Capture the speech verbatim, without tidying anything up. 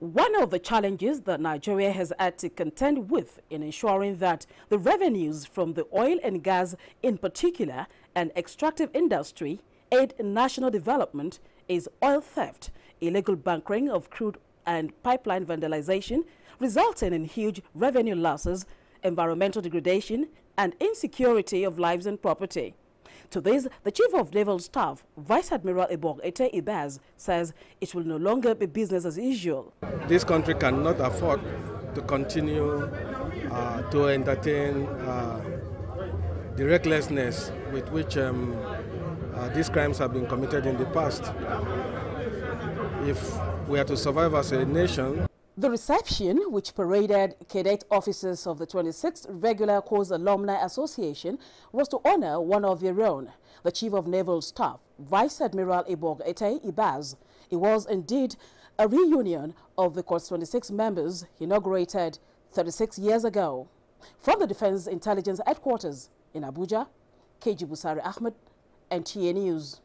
One of the challenges that Nigeria has had to contend with in ensuring that the revenues from the oil and gas in particular and extractive industry aid national development is oil theft, illegal bunkering of crude and pipeline vandalization, resulting in huge revenue losses, environmental degradation and insecurity of lives and property. To this, the Chief of Naval Staff, Vice Admiral Ibok Ete Ibaz, says it will no longer be business as usual. This country cannot afford to continue uh, to entertain uh, the recklessness with which um, uh, these crimes have been committed in the past. If we are to survive as a nation. The reception, which paraded cadet officers of the twenty-sixth Regular Course Alumni Association, was to honor one of their own, the Chief of Naval Staff, Vice Admiral Ibok Ete Ibaz. It was indeed a reunion of the Course twenty-six members inaugurated thirty-six years ago. From the Defense Intelligence Headquarters in Abuja, K J Busari Ahmed, N T A News.